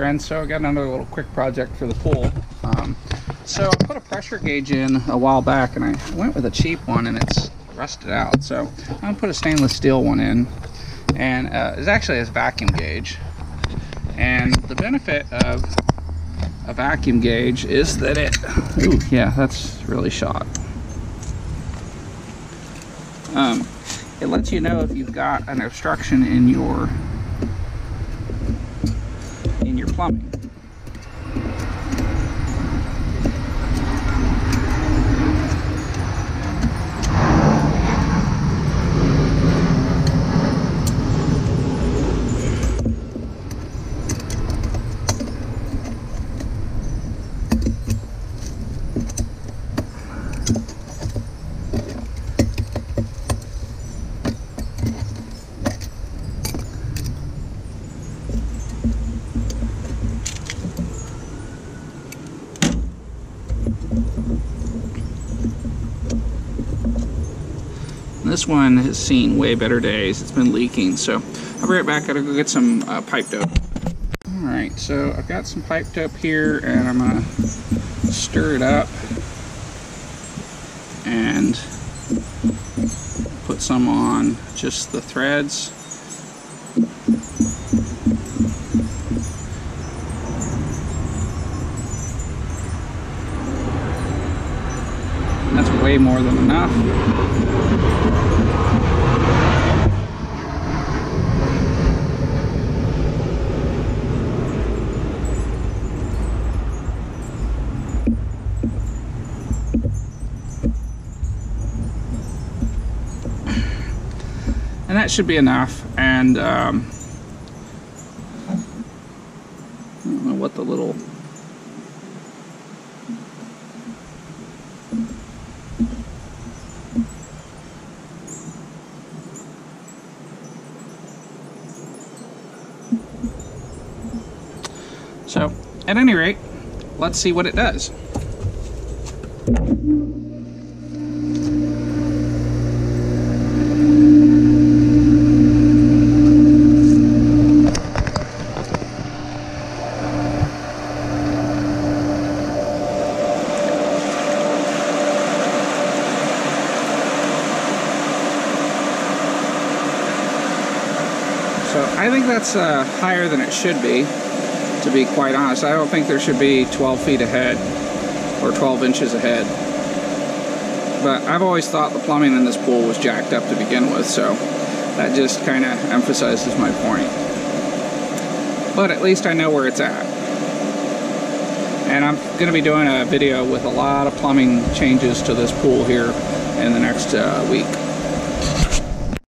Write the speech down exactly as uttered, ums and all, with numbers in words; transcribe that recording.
friends, so I got another little quick project for the pool. Um, so I put a pressure gauge in a while back, and I went with a cheap one, and it's rusted out. So I'm gonna put a stainless steel one in, and uh, it's actually a vacuum gauge. And the benefit of a vacuum gauge is that it, ooh, yeah, that's really shot. Um, it lets you know if you've got an obstruction in your in your plumbing. This one has seen way better days. It's been leaking, so I'll be right back. I gotta go get some uh, pipe dope. Alright, so I've got some pipe dope here, and I'm gonna stir it up and put some on just the threads. And that's way more than enough. And that should be enough. And um, I don't know what the little so at any rate, let's see what it does. So I think that's uh, higher than it should be, to be quite honest. I don't think there should be twelve feet ahead or twelve inches ahead. But I've always thought the plumbing in this pool was jacked up to begin with, so that just kind of emphasizes my point. But at least I know where it's at. And I'm going to be doing a video with a lot of plumbing changes to this pool here in the next uh, week.